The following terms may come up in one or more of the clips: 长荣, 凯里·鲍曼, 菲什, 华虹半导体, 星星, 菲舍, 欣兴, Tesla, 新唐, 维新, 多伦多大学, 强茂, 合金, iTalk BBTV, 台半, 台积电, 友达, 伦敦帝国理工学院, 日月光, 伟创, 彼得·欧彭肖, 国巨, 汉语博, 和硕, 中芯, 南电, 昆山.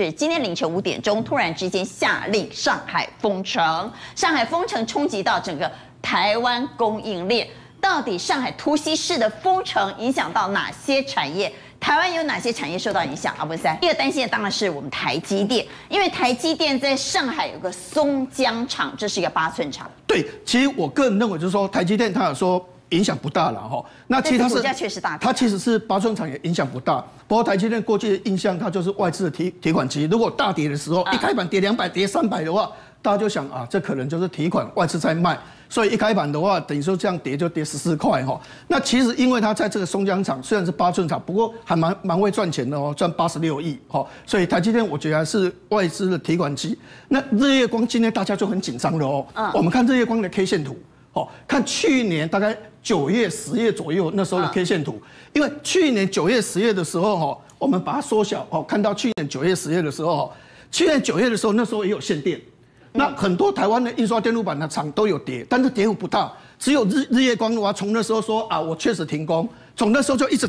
至今天凌晨5点钟，突然之间下令上海封城。上海封城冲击到整个台湾供应链，到底上海突袭式的封城影响到哪些产业？ 台湾有哪些产业受到影响？阿文三，第二担心的当然是我们台积电，因为台积电在上海有个松江厂，这是一个8寸厂。对，其实我个人认为就是说，台积电它有说影响不大了哈。那其实它是股价确实大，它其实是8寸厂也影响不大。不过台积电过去的印象，它就是外资的提款机，如果大跌的时候，一开盘跌200、跌300的话，大家就想啊，这可能就是提款，外资在卖。 所以一开盘的话，等于说这样跌就跌14块哈。那其实因为它在这个松江厂虽然是8寸厂，不过还蛮会赚钱的哦，赚86亿哈。所以台积电我觉得还是外资的提款机。那日月光今天大家就很紧张了哦。我们看日月光的 K 线图，哦，看去年大概9月、10月左右那时候的 K 线图，因为去年9月、10月的时候哈，我们把它缩小哦，看到去年9月、10月的时候，去年9月的时候那时候也有限电。 那很多台湾的印刷电路板的厂都有跌，但是跌幅不大。只有日月光的话，从那时候说啊，我确实停工，从那时候就一直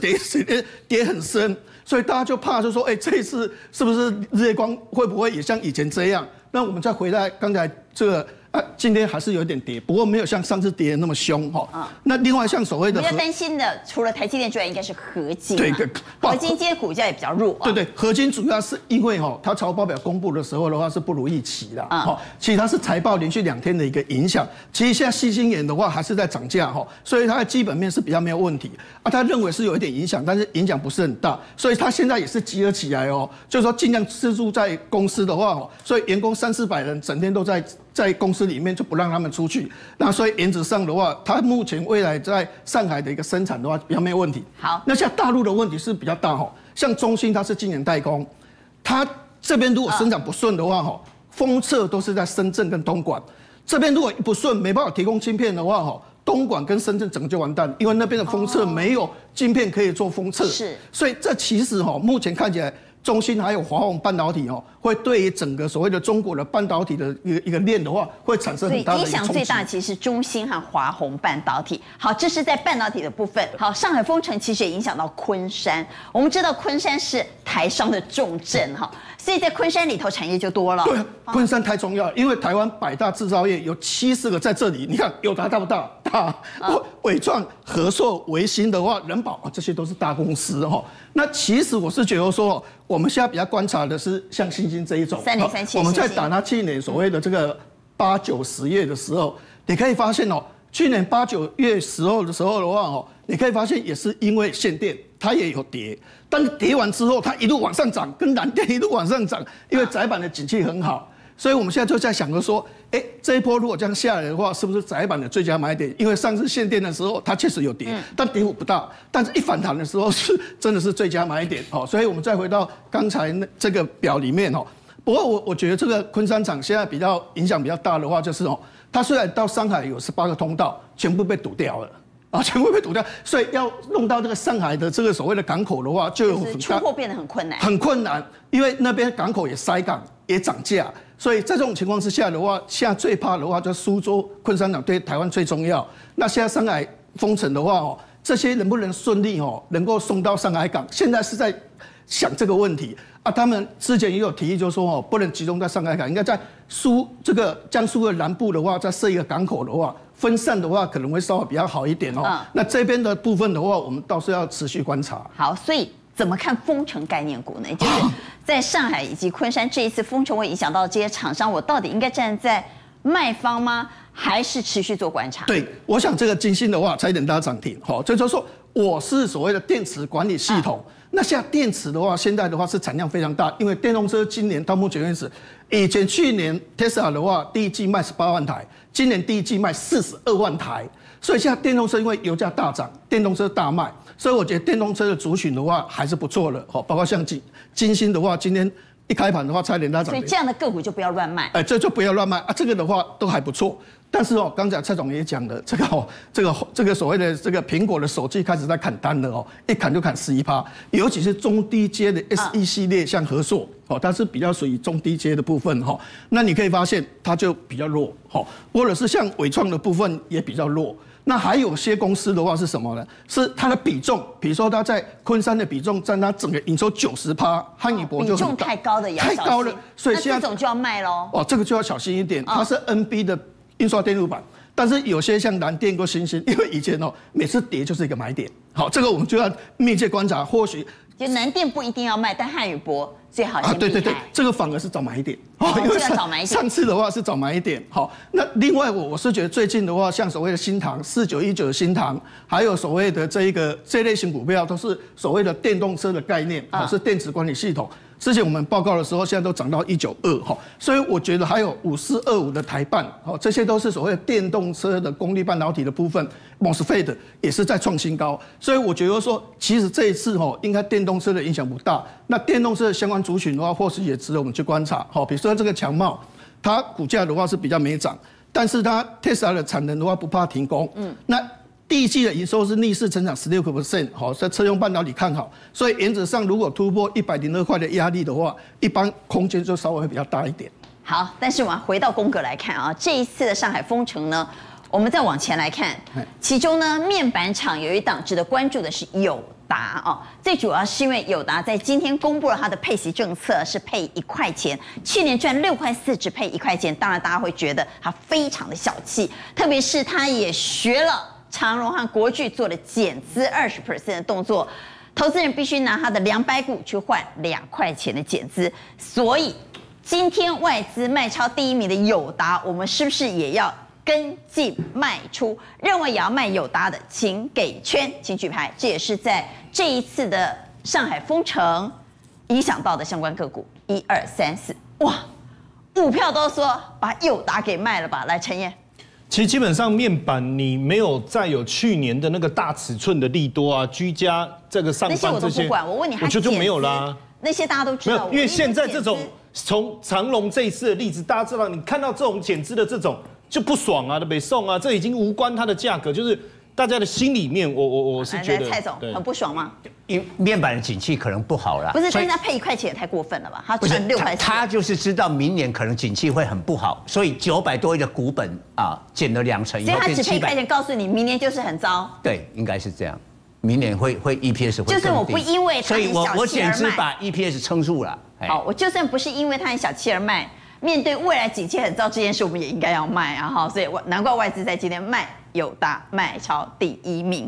跌很深，所以大家就怕就说，哎，这一次是不是日月光会不会也像以前这样？那我们再回来刚才这个。 今天还是有点跌，不过没有像上次跌的那么凶哈。那另外像所谓的比较担心的，除了台积电之外，应该是合金。对对，合金今天股价也比较弱。对对，合金主要是因为哈，它财报表公布的时候的话是不如预期啦。哈，其实它是财报连续2天的一个影响。其实现在矽晶圆的话还是在涨价哈，所以它的基本面是比较没有问题。啊，他认为是有一点影响，但是影响不是很大，所以他现在也是集合起来哦，就是说尽量资助在公司的话哦，所以员工300、400人整天都在公司里面就不让他们出去，那所以原则上的话，它目前未来在上海的一个生产的话比较没有问题。好，那像大陆的问题是比较大哈，像中芯它是晶圆代工，它这边如果生产不顺的话哈，封测都是在深圳跟东莞，这边如果不顺没办法提供晶片的话哈，东莞跟深圳整个就完蛋，因为那边的封测没有晶片可以做封测，是，所以这其实哈目前看起来。 中芯还有华虹半导体哦，会对于整个所谓的中国的半导体的一个链的话，会产生很大的一个冲击。影响最大其实是中芯和华虹半导体。好，这是在半导体的部分。好，上海封城其实也影响到昆山。我们知道昆山是台商的重镇哈，所以在昆山里头产业就多了。对，昆山太重要了，因为台湾5大制造业有70个在这里。你看友达大不大？大。伟创、和硕、维新的话，人保这些都是大公司哈。那其实我是觉得说。 我们现在比较观察的是像星星这一种，3037，我们在打它去年所谓的这个8、9、10月的时候，你可以发现哦，去年8、9月时候的时候的话哦，你可以发现也是因为限电，它也有跌，但是跌完之后它一路往上涨，跟南电一路往上涨，因为载板的景气很好，所以我们现在就在想着说，哎，这一波如果这样下来的话，是不是载板的最佳买点？因为上次限电的时候它确实有跌，但跌幅不大，但是一反弹的时候是真的是最佳买点哦，所以我们再回到。 刚才那这个表里面哦，不过我觉得这个昆山厂现在比较影响比较大的话，就是哦，它虽然到上海有18个通道，全部被堵掉了啊，全部被堵掉，所以要弄到这个上海的这个所谓的港口的话，就有很大，出货变得很困难，很困难，因为那边港口也塞港，也涨价。 所以在这种情况之下的话，现在最怕的话就是苏州昆山厂对台湾最重要。那现在上海封城的话哦，这些能不能顺利哦，能够送到上海港？现在是在。 想这个问题啊，他们之前也有提议，就是说哦，不能集中在上海港，应该在江苏的南部的话，再设一个港口的话，分散的话可能会稍微比较好一点哦。那这边的部分的话，我们倒是要持续观察。好，所以怎么看封城概念股呢？就是在上海以及昆山这一次封城会影响到这些厂商，我到底应该站在卖方吗？还是持续做观察？对，我想这个金星的话，差一点大涨停。好，这就是说我是所谓的电池管理系统。那像电池的话，现在的话是产量非常大，因为电动车今年到目前为止，去年 Tesla 的话第一季卖18万台，今年第一季卖42万台，所以现在电动车因为油价大涨，电动车大卖，所以我觉得电动车的族群的话还是不错的哦，包括像金星的话，今天一开盘的话差点大涨，所以这样的个股就不要乱卖，哎，这就不要乱卖啊，这个的话都还不错。 但是哦，刚才蔡总也讲了，这个所谓的这个苹果的手机开始在砍单了哦，一砍就砍11%，尤其是中低阶的 SE 系列，像和硕哦，它是比较属于中低阶的部分哈。那你可以发现它就比较弱，哈，或者是像伟创的部分也比较弱。那还有些公司的话是什么呢？是它的比重，比如说它在昆山的比重占它整个营收90%，汉语博就比重太高的也要小心，太高了，所以现在这种就要卖喽。哦，这个就要小心一点，它是 NB 的印刷电路板。但是有些像南电跟欣兴，因为以前哦，每次跌就是一个买点。好，这个我们就要密切观察。或许就南电不一定要卖，但汉语博最好先避开。对对对，这个反而是早买一点。哦，这个早买一点。上次的话是早买一点。好，那另外我是觉得最近的话，像所谓的新唐4919的新唐，还有所谓的这类型股票，都是所谓的电动车的概念，是电池管理系统。之前我们报告的时候，现在都涨到192哈，所以我觉得还有5425的台半，好，这些都是所谓的电动车的功率半导体的部分 ，MOSFET 也是在创新高，所以我觉得说，其实这一次哈，应该电动车的影响不大。那电动车的相关族群的话，或许也值得我们去观察，好，比如说这个强茂，它股价的话是比较没涨，但是它 Tesla 的产能的话不怕停工，那。第一季的营收是逆势成长16%， 好，在车用半导体看好，所以原则上如果突破102块的压力的话，一般空间就稍微会比较大一点。好，但是我们回到宫格来看啊，这一次的上海封城呢，我们再往前来看，其中呢面板厂有一档值得关注的是友达哦，最主要是因为友达在今天公布了它的配息政策，是配1块钱，去年赚6块4只配1块钱，当然大家会觉得它非常的小气，特别是它也学了。长荣和国巨做了减资20%的动作，投资人必须拿他的200股去换2块钱的减资，所以今天外资卖超第一名的友达，我们是不是也要跟进卖出？认为也要卖友达的，请给圈，请举牌。这也是在这一次的上海封城影响到的相关个股。1、2、3、4，哇，5票都说把友达给卖了吧？来，陈燕。其实基本上面板你没有再有去年的那个大尺寸的利多啊，居家这个上班这些，那些我都不管。我问你，我就没有啦。那些大家都知道，因为现在这种从长荣这一次的例子，大家知道，你看到这种减资的这种就不爽啊，北宋啊，这已经无关它的价格，就是大家的心里面，我是觉得蔡总很不爽吗？因面板的景气可能不好啦。不是，但是他配1块钱也太过分了吧？他赚6块钱，他就是知道明年可能景气会很不好，所以900多亿的股本啊减了2成，所以他只配1块钱告诉你明年就是很糟。对，应该是这样，明年会 EPS 会。就是我不因为他很小气而卖，所以我简直把 EPS 撑住了。好，我就算不是因为他很小气而卖，面对未来景气很糟这件事，我们也应该要卖啊哈。所以难怪外资在今天卖友达卖超第一名。